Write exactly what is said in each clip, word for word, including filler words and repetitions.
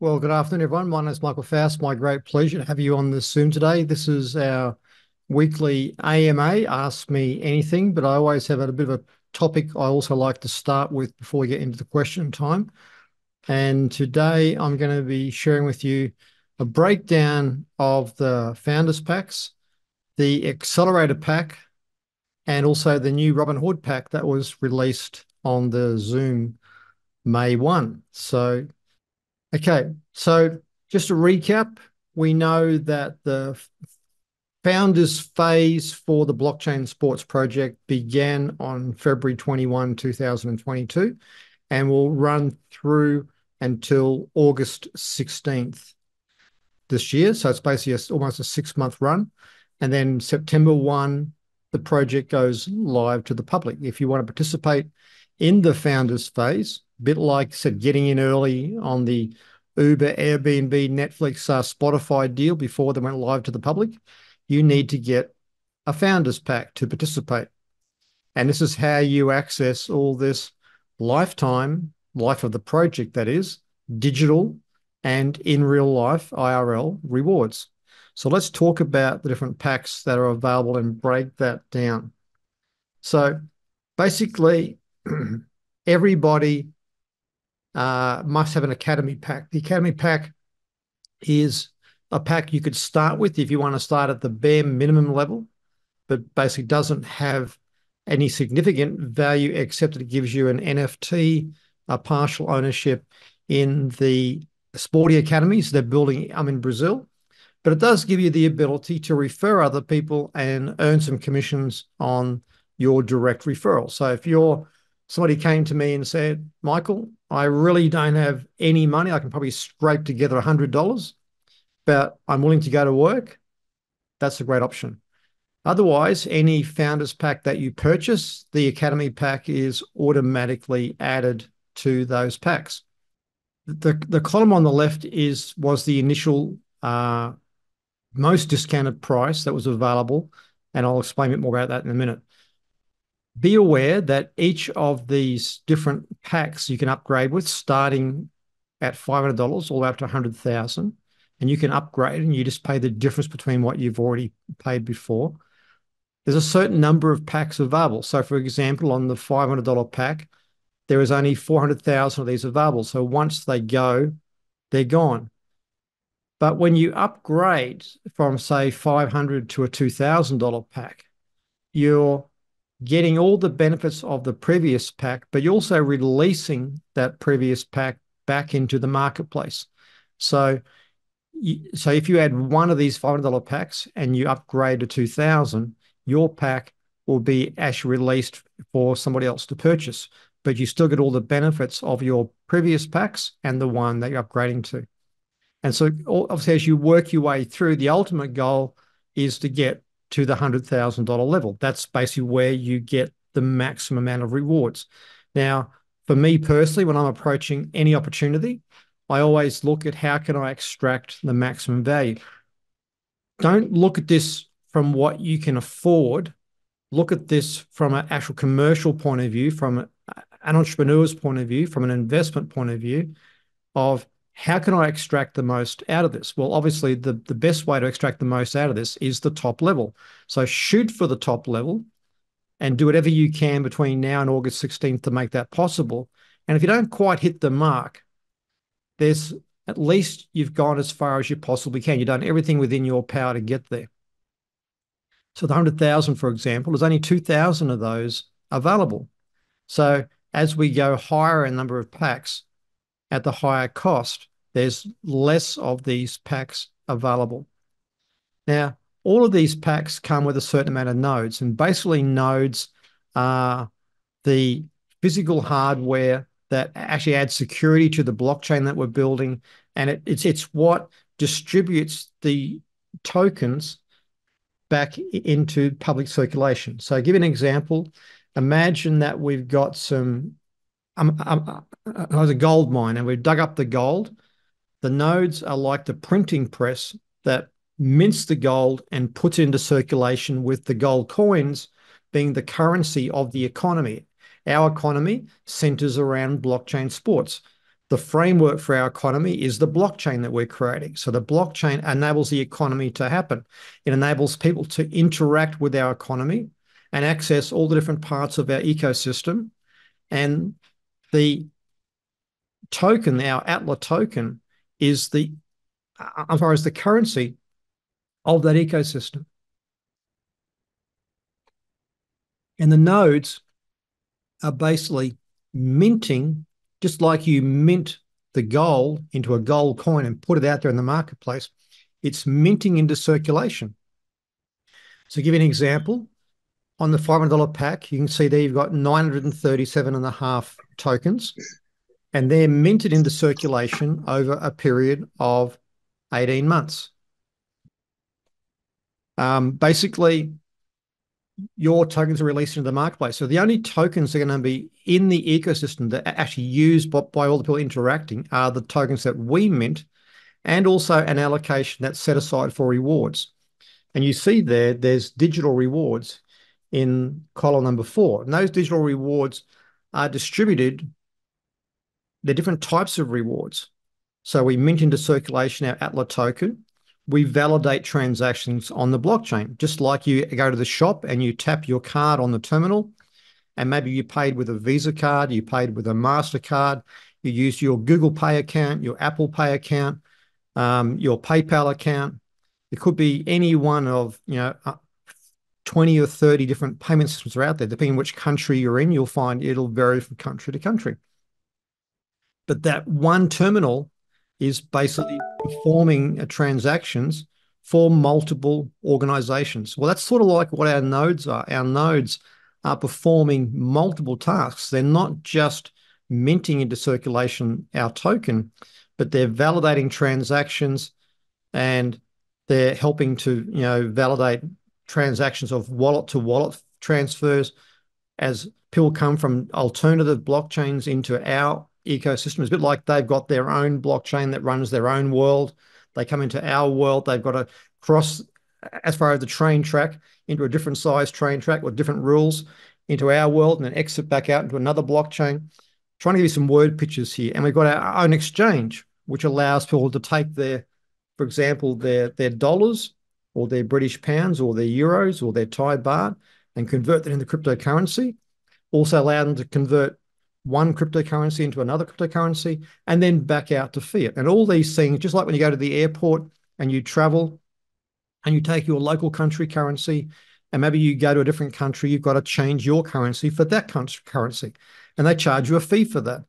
Well, good afternoon, everyone. My name is Michael Faust. My great pleasure to have you on this Zoom today. This is our weekly A M A, Ask Me Anything, but I always have a bit of a topic I also like to start with before we get into the question time. And today I'm going to be sharing with you a breakdown of the Founders Packs, the Accelerator Pack, and also the new Robin Hood Pack that was released on the Zoom May first. So... Okay, so just to recap, we know that the founders phase for the Blockchain Sports Project began on February twenty-first, two thousand twenty-two, and will run through until August sixteenth this year. So it's basically a, almost a six-month run. And then September first, the project goes live to the public. If you want to participate in the founders phase, bit like I said, getting in early on the Uber, Airbnb, Netflix, uh, Spotify deal before they went live to the public, you need to get a Founders Pack to participate. And this is how you access all this lifetime, life of the project, that is, digital and in real life, I R L rewards. So let's talk about the different packs that are available and break that down. So basically, everybody... Uh, must have an Academy Pack. The Academy Pack is a pack you could start with if you want to start at the bare minimum level, but basically doesn't have any significant value except that it gives you an N F T, a partial ownership in the sporty academies they're building. I'm in Brazil, but it does give you the ability to refer other people and earn some commissions on your direct referral. So if you're somebody came to me and said, Michael, I really don't have any money. I can probably scrape together one hundred dollars, but I'm willing to go to work. That's a great option. Otherwise, any Founders Pack that you purchase, the Academy Pack is automatically added to those packs. The, the column on the left is was the initial uh, most discounted price that was available, and I'll explain a bit more about that in a minute. Be aware that each of these different packs you can upgrade with, starting at five hundred dollars all the way up to one hundred thousand dollars, and you can upgrade and you just pay the difference between what you've already paid before. There's a certain number of packs available. So, for example, on the five hundred dollar pack, there is only four hundred thousand of these available. So once they go, they're gone. But when you upgrade from, say, five hundred dollars to a two thousand dollar pack, you're getting all the benefits of the previous pack, but you're also releasing that previous pack back into the marketplace. So, so if you add one of these five hundred dollar packs and you upgrade to two thousand, your pack will be actually released for somebody else to purchase, but you still get all the benefits of your previous packs and the one that you're upgrading to. And so obviously as you work your way through, the ultimate goal is to get to the one hundred thousand dollar level. That's basically where you get the maximum amount of rewards. Now, for me personally, when I'm approaching any opportunity, I always look at how can I extract the maximum value. Don't look at this from what you can afford. Look at this from an actual commercial point of view, from an entrepreneur's point of view, from an investment point of view of how can I extract the most out of this? Well, obviously, the, the best way to extract the most out of this is the top level. So shoot for the top level and do whatever you can between now and August sixteenth to make that possible. And if you don't quite hit the mark, there's at least you've gone as far as you possibly can. You've done everything within your power to get there. So the one hundred thousand, for example, there's only two thousand of those available. So as we go higher in number of packs at the higher cost, there's less of these packs available. Now, all of these packs come with a certain amount of nodes, and basically nodes are the physical hardware that actually adds security to the blockchain that we're building, and it, it's, it's what distributes the tokens back into public circulation. So I'll give you an example. Imagine that we've got some, um, um, it was a gold mine, and we've dug up the gold. The nodes are like the printing press that mints the gold and puts it into circulation, with the gold coins being the currency of the economy. Our economy centers around blockchain sports. the framework for our economy is the blockchain that we're creating. So the blockchain enables the economy to happen. It enables people to interact with our economy and access all the different parts of our ecosystem. And the token, our ATLA token, is the, as far as the currency of that ecosystem. And the nodes are basically minting, just like you mint the gold into a gold coin and put it out there in the marketplace, it's minting into circulation. So to give you an example, on the five hundred dollar pack, you can see there you've got nine hundred thirty-seven and a half tokens, and they're minted into circulation over a period of eighteen months. Um, basically, your tokens are released into the marketplace. So the only tokens that are going to be in the ecosystem that are actually used by, by all the people interacting are the tokens that we mint, and also an allocation that's set aside for rewards. And you see there, there's digital rewards in column number four. And those digital rewards are distributed. They're different types of rewards. So we mint into circulation our ATLA token. We validate transactions on the blockchain, just like you go to the shop and you tap your card on the terminal, and maybe you paid with a Visa card, you paid with a MasterCard, you used your Google Pay account, your Apple Pay account, um, your PayPal account. It could be any one of, you know, twenty or thirty different payment systems are out there. Depending on which country you're in, you'll find it'll vary from country to country. But that one terminal is basically performing transactions for multiple organizations. Well, that's sort of like what our nodes are. Our nodes are performing multiple tasks. They're not just minting into circulation our token, but they're validating transactions, and they're helping to, you know, validate transactions of wallet-to-wallet transfers as people come from alternative blockchains into our ecosystem. It's a bit like they've got their own blockchain that runs their own world. They come into our world, they've got to cross as far as the train track into a different size train track with different rules into our world, and then exit back out into another blockchain. I'm trying to give you some word pictures here. And we've got our own exchange, which allows people to take their, for example, their, their dollars or their British pounds or their euros or their Thai baht and convert that into cryptocurrency. Also allow them to convert one cryptocurrency into another cryptocurrency, and then back out to fiat. And all these things, just like when you go to the airport and you travel and you take your local country currency, and maybe you go to a different country, you've got to change your currency for that country currency, and they charge you a fee for that.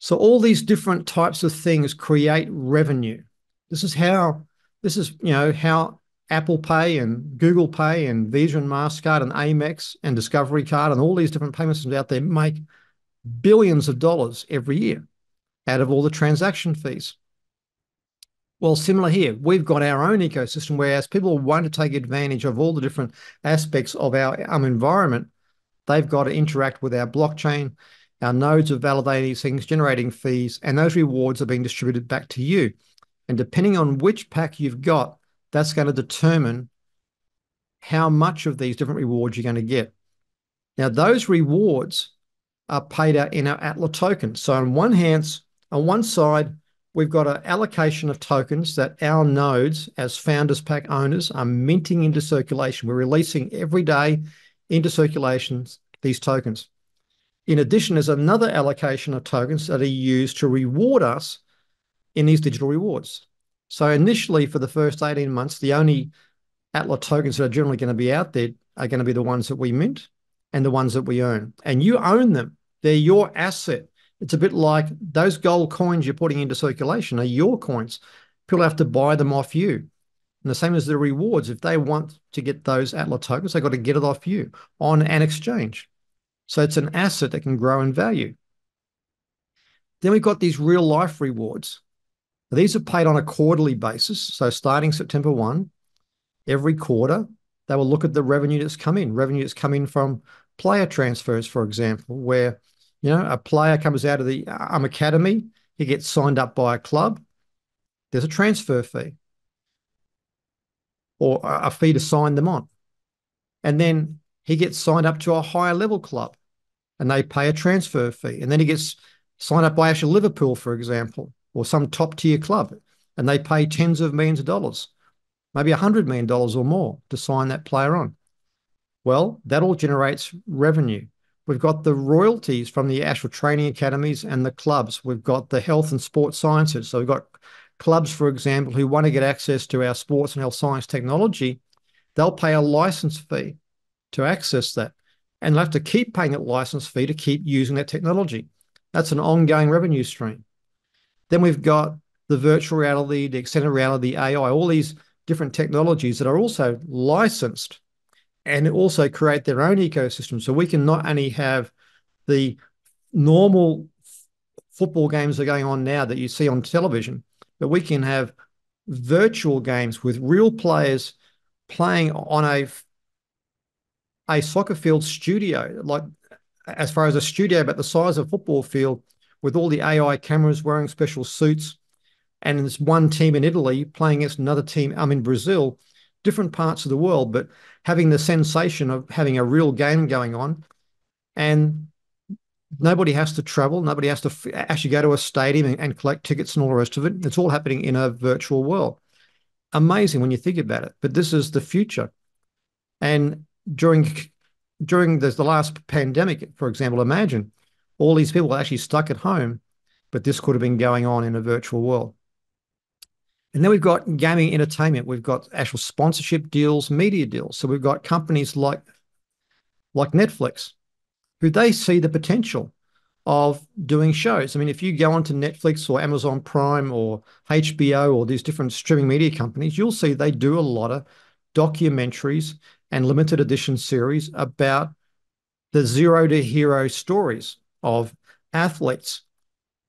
So all these different types of things create revenue. This is how, this is, you know, how Apple Pay and Google Pay and Visa and MasterCard and Amex and Discovery Card and all these different payment systems out there make billions of dollars every year out of all the transaction fees. Well, similar here, we've got our own ecosystem, whereas people want to take advantage of all the different aspects of our um, environment, they've got to interact with our blockchain. Our nodes are validating these things, generating fees, and those rewards are being distributed back to you. And depending on which pack you've got, that's going to determine how much of these different rewards you're going to get. Now, those rewards are paid out in our ATLA token. So on one hand, on one side, we've got an allocation of tokens that our nodes as Founders Pack owners are minting into circulation. We're releasing every day into circulation these tokens. In addition, there's another allocation of tokens that are used to reward us in these digital rewards. So initially, for the first eighteen months, the only ATLA tokens that are generally going to be out there are going to be the ones that we mint and the ones that we own. And you own them. They're your asset. It's a bit like those gold coins you're putting into circulation are your coins. People have to buy them off you. And the same as the rewards. If they want to get those ATLA tokens, they've got to get it off you on an exchange. So it's an asset that can grow in value. Then we've got these real-life rewards. Now, these are paid on a quarterly basis. So starting September first, every quarter, they will look at the revenue that's come in, revenue that's come in from player transfers, for example, where, you know, a player comes out of the um, academy, he gets signed up by a club, there's a transfer fee or a fee to sign them on. And then he gets signed up to a higher level club and they pay a transfer fee. And then he gets Sign up Aisha Liverpool, for example, or some top-tier club, and they pay tens of millions of dollars, maybe one hundred million dollars or more to sign that player on. Well, that all generates revenue. We've got the royalties from the actual training academies and the clubs. We've got the health and sports sciences. So we've got clubs, for example, who want to get access to our sports and health science technology. They'll pay a license fee to access that, and they'll have to keep paying that license fee to keep using that technology. That's an ongoing revenue stream. Then we've got the virtual reality, the extended reality, A I, all these different technologies that are also licensed and also create their own ecosystem. So we can not only have the normal football games that are going on now that you see on television, but we can have virtual games with real players playing on a, a soccer field studio, like as far as a studio, but the size of a football field, with all the A I cameras wearing special suits. And there's one team in Italy playing against another team um, in Brazil, different parts of the world, but having the sensation of having a real game going on. And nobody has to travel. Nobody has to f actually go to a stadium and, and collect tickets and all the rest of it. It's all happening in a virtual world. Amazing when you think about it. But this is the future. And during, during the, the last pandemic, for example, imagine all these people are actually stuck at home, but this could have been going on in a virtual world. And then we've got gaming entertainment. We've got actual sponsorship deals, media deals. So we've got companies like, like Netflix, who they see the potential of doing shows. I mean, if you go onto Netflix or Amazon Prime or H B O or these different streaming media companies, you'll see they do a lot of documentaries and limited edition series about the zero to hero stories of athletes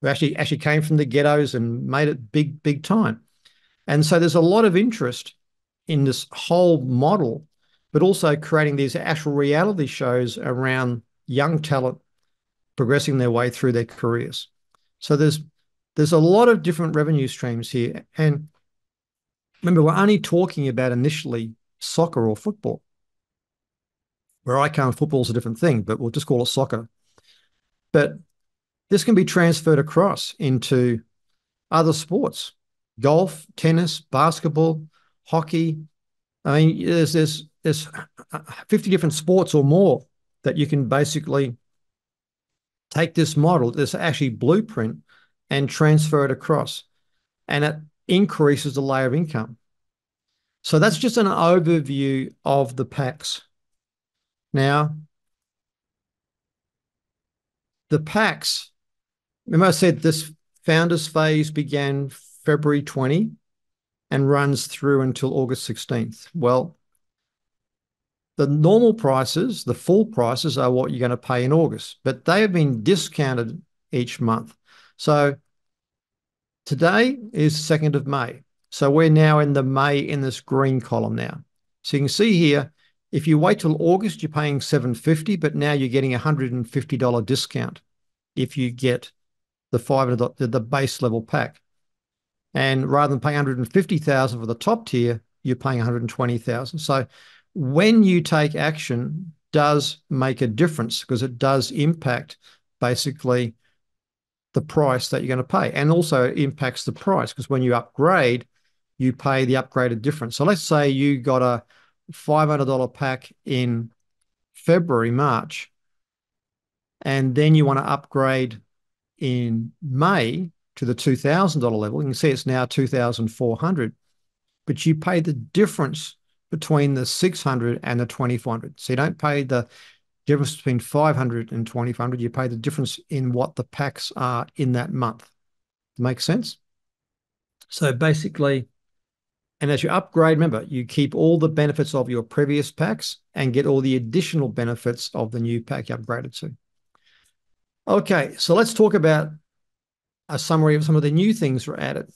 who actually, actually came from the ghettos and made it big, big time. And so there's a lot of interest in this whole model, but also creating these actual reality shows around young talent progressing their way through their careers. So there's there's a lot of different revenue streams here. And remember, we're only talking about initially soccer or football. Where I come, football is a different thing, but we'll just call it soccer. But this can be transferred across into other sports: golf, tennis, basketball, hockey. I mean, there's there's there's fifty different sports or more that you can basically take this model, this actually blueprint, and transfer it across. And it increases the layer of income. So that's just an overview of the packs. Now, the packs, remember I said this founders phase began February twenty and runs through until August sixteenth. Well, the normal prices, the full prices, are what you're going to pay in August, but they have been discounted each month. So today is second of May. So we're now in the May in this green column now. So you can see here, if you wait till August, you're paying seven fifty, but now you're getting a one hundred fifty dollar discount if you get the five the, the base level pack. And rather than paying one hundred fifty thousand dollars for the top tier, you're paying one hundred twenty thousand dollars. So when you take action does make a difference, because it does impact basically the price that you're going to pay, and also impacts the price, because when you upgrade, you pay the upgraded difference. So let's say you got a five hundred dollar pack in February, March, and then you want to upgrade in May to the two thousand dollar level. You can see it's now two thousand four hundred dollars, but you pay the difference between the six hundred and the twenty-five hundred. So you don't pay the difference between five hundred and twenty-five hundred. You pay the difference in what the packs are in that month. Makes sense? So basically, and as you upgrade, remember, you keep all the benefits of your previous packs and get all the additional benefits of the new pack you upgraded to. Okay, so let's talk about a summary of some of the new things that are added.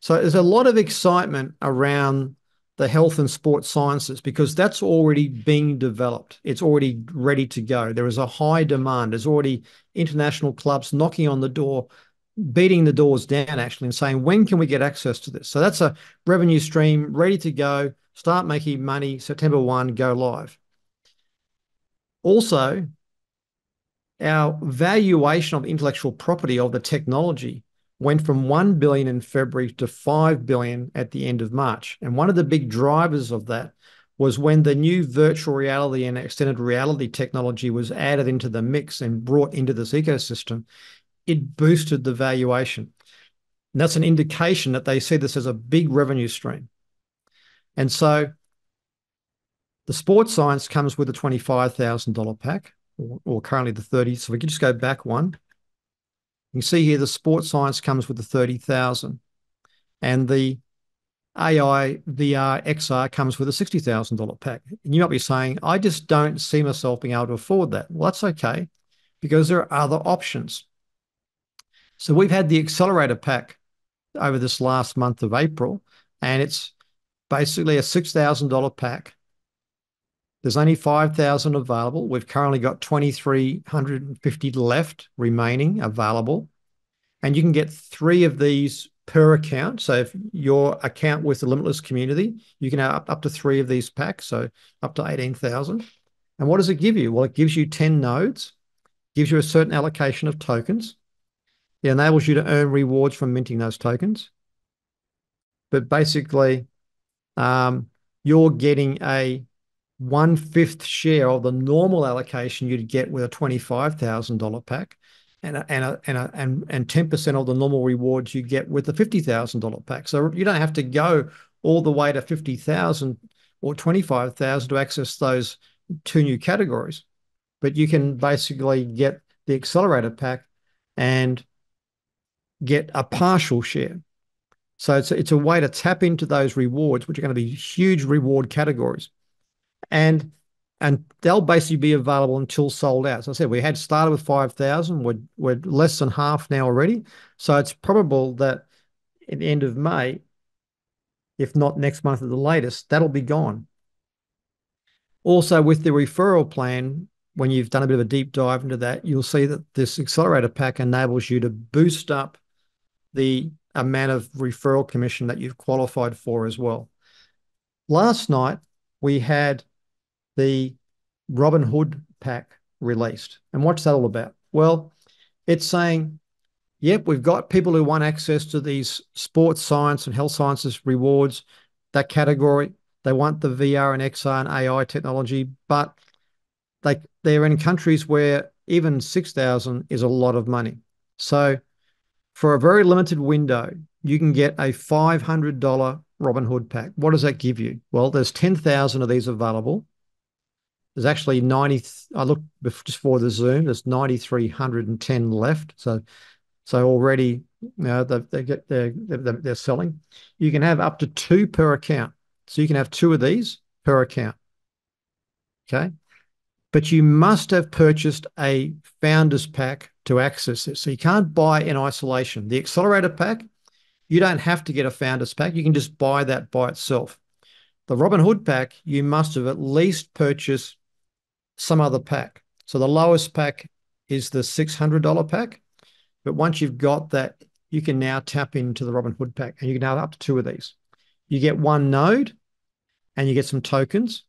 So there's a lot of excitement around the health and sports sciences, because that's already being developed. It's already ready to go. There is a high demand. There's already international clubs knocking on the door, beating the doors down actually, and saying, when can we get access to this? So that's a revenue stream ready to go. Start making money, September first, go live. Also, our valuation of intellectual property of the technology went from one billion dollars in February to five billion dollars at the end of March. And one of the big drivers of that was when the new virtual reality and extended reality technology was added into the mix and brought into this ecosystem, it boosted the valuation. And that's an indication that they see this as a big revenue stream. And so the sports science comes with a twenty-five thousand dollar pack, or, or currently the thirty. So we can just go back one. You can see here the sports science comes with the thirty thousand, and the A I, V R, X R comes with a sixty thousand dollar pack. And you might be saying, I just don't see myself being able to afford that. Well, that's okay, because there are other options. So we've had the Accelerator Pack over this last month of April, and it's basically a six thousand dollar pack. There's only five thousand available. We've currently got two thousand three hundred fifty left remaining available. And you can get three of these per account. So if your account with the Limitless community, you can have up to three of these packs, so up to eighteen thousand. And what does it give you? Well, it gives you ten nodes, gives you a certain allocation of tokens. It enables you to earn rewards from minting those tokens. But basically, um, you're getting a one-fifth share of the normal allocation you'd get with a twenty-five thousand dollar pack, and a, and a, and a, and and ten percent of the normal rewards you get with the fifty thousand dollar pack. So you don't have to go all the way to fifty thousand or twenty-five thousand to access those two new categories. But you can basically get the Accelerator Pack and get a partial share. So it's a, it's a way to tap into those rewards, which are going to be huge reward categories. And and they'll basically be available until sold out. So I said we had started with five thousand. We're, we're less than half now already. So it's probable that at the end of May, if not next month at the latest, that'll be gone. Also, with the referral plan, when you've done a bit of a deep dive into that, you'll see that this Accelerator Pack enables you to boost up the amount of referral commission that you've qualified for as well. Last night, we had the Robin Hood Pack released. And what's that all about? Well, it's saying, yep, we've got people who want access to these sports science and health sciences rewards, that category. They want the V R and X R and A I technology, but they, they're in countries where even six thousand is a lot of money. So for a very limited window, you can get a five hundred dollar Robin Hood Pack. What does that give you? Well, there's ten thousand of these available. There's actually ninety, I looked just for the Zoom, there's nine thousand three hundred ten left. So so already, you know, they, they get, they're, they're, they're selling. You can have up to two per account. So you can have two of these per account, okay? But you must have purchased a Founders Pack to access it. So you can't buy in isolation. The Accelerator Pack, you don't have to get a Founders Pack. You can just buy that by itself. The Robin Hood Pack, you must have at least purchased some other pack. So the lowest pack is the six hundred dollar pack. But once you've got that, you can now tap into the Robin Hood Pack, and you can have up to two of these. You get one node, and you get some tokens,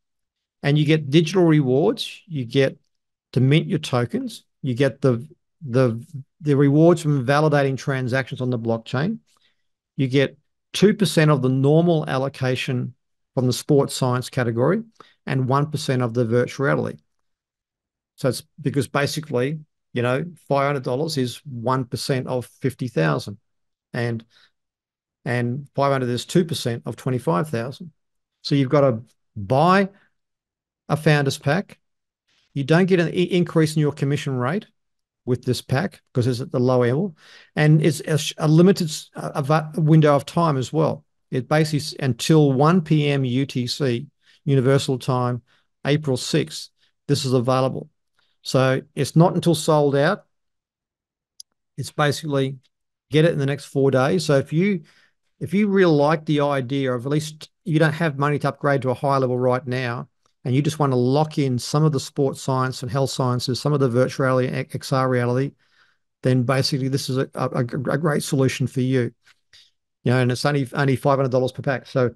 and you get digital rewards. You get to mint your tokens. You get the, the, the rewards from validating transactions on the blockchain. You get two percent of the normal allocation from the sports science category and one percent of the virtual reality. So it's because basically, you know, five hundred dollars is one percent of fifty thousand, and and five hundred is two percent of twenty-five thousand. So you've got to buy a Founders Pack. You don't get an increase in your commission rate with this pack because it's at the low level, and it's a, a limited a, a window of time as well. It basically until one p m U T C, Universal Time, April sixth, this is available. So it's not until sold out. It's basically get it in the next four days. So if you if you really like the idea of, at least you don't have money to upgrade to a high level right now, and you just want to lock in some of the sports science and health sciences, some of the virtual reality, X R reality, then basically this is a, a, a great solution for you. You know, and it's only only five hundred dollars per pack. So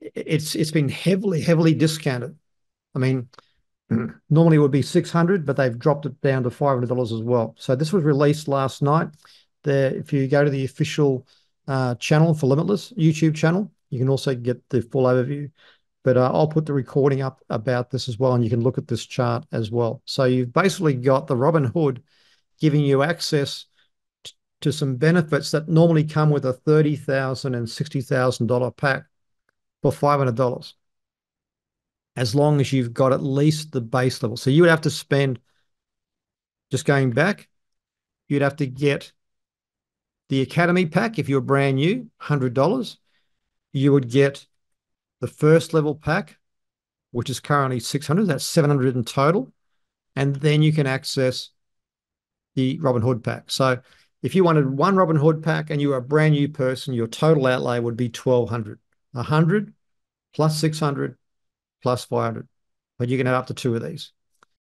it's it's been heavily, heavily discounted. I mean, Normally it would be six hundred dollars, but they've dropped it down to five hundred dollars as well. So this was released last night. There, if you go to the official uh, channel for Limitless, YouTube channel, you can also get the full overview. But uh, I'll put the recording up about this as well, and you can look at this chart as well. So you've basically got the Robin Hood giving you access to some benefits that normally come with a thirty thousand dollars and sixty thousand dollars pack for five hundred dollars, as long as you've got at least the base level. So you would have to spend, just going back, you'd have to get the Academy Pack if you're brand new, one hundred dollars. You would get the first level pack, which is currently six hundred dollars, that's seven hundred dollars in total, and then you can access the Robin Hood Pack. So if you wanted one Robin Hood Pack and you are a brand new person, your total outlay would be twelve hundred dollars, one hundred dollars plus six hundred dollars plus five hundred dollars, but you can add up to two of these.